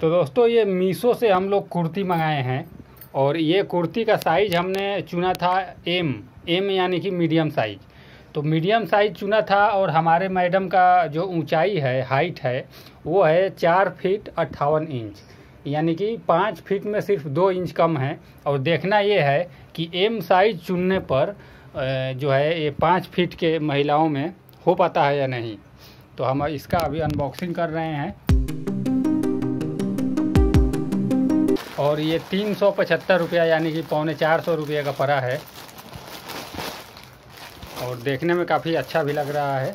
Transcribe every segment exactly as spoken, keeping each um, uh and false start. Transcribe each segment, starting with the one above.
तो दोस्तों ये मीशो से हम लोग कुर्ती मंगाए हैं और ये कुर्ती का साइज हमने चुना था एम एम यानी कि मीडियम साइज। तो मीडियम साइज चुना था और हमारे मैडम का जो ऊंचाई है, हाइट है, वो है चार फीट अट्ठावन इंच, यानी कि पाँच फीट में सिर्फ दो इंच कम है। और देखना ये है कि एम साइज चुनने पर जो है ये पाँच फीट के महिलाओं में हो पाता है या नहीं। तो हम इसका अभी अनबॉक्सिंग कर रहे हैं। और ये तीन सौ पचहत्तर रुपया यानी कि पौने चार सौ रुपये का पड़ा है और देखने में काफ़ी अच्छा भी लग रहा है।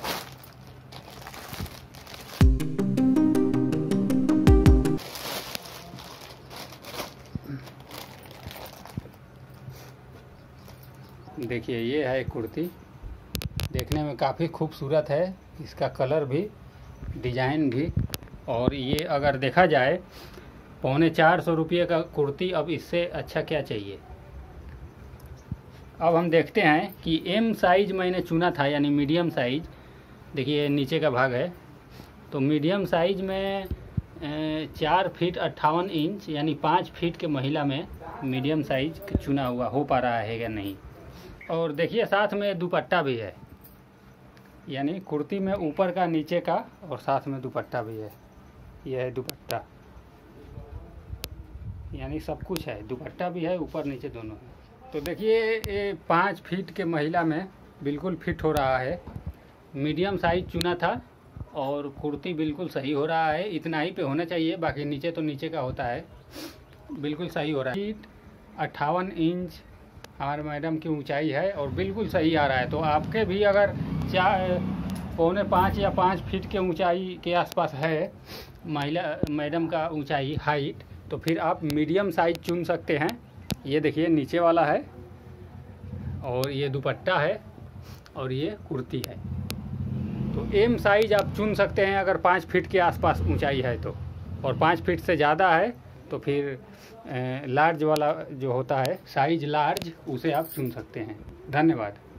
देखिए ये है कुर्ती, देखने में काफ़ी खूबसूरत है, इसका कलर भी, डिज़ाइन भी। और ये अगर देखा जाए पौने चार सौ रुपये का कुर्ती, अब इससे अच्छा क्या चाहिए। अब हम देखते हैं कि एम साइज मैंने चुना था यानी मीडियम साइज। देखिए नीचे का भाग है, तो मीडियम साइज में चार फीट अट्ठावन इंच यानी पाँच फीट के महिला में मीडियम साइज चुना हुआ हो पा रहा है या नहीं। और देखिए साथ में दुपट्टा भी है, यानी कुर्ती में ऊपर का, नीचे का और साथ में दुपट्टा भी है। यह है दुपट्टा, यानी सब कुछ है, दुपट्टा भी है, ऊपर नीचे दोनों है। तो देखिए ये पाँच फीट के महिला में बिल्कुल फिट हो रहा है। मीडियम साइज चुना था और कुर्ती बिल्कुल सही हो रहा है, इतना ही पे होना चाहिए, बाकी नीचे तो नीचे का होता है। बिल्कुल सही हो रहा है, फीट अट्ठावन इंच हमारे मैडम की ऊंचाई है और बिल्कुल सही आ रहा है। तो आपके भी अगर चार पौने पाँच या पाँच फीट के ऊंचाई के आसपास है महिला मैडम का ऊंचाई हाइट, तो फिर आप मीडियम साइज चुन सकते हैं। ये देखिए नीचे वाला है और ये दुपट्टा है और ये कुर्ती है। तो एम साइज आप चुन सकते हैं अगर पाँच फीट के आसपास ऊंचाई है तो, और पाँच फीट से ज़्यादा है तो फिर लार्ज वाला जो होता है, साइज लार्ज, उसे आप चुन सकते हैं। धन्यवाद।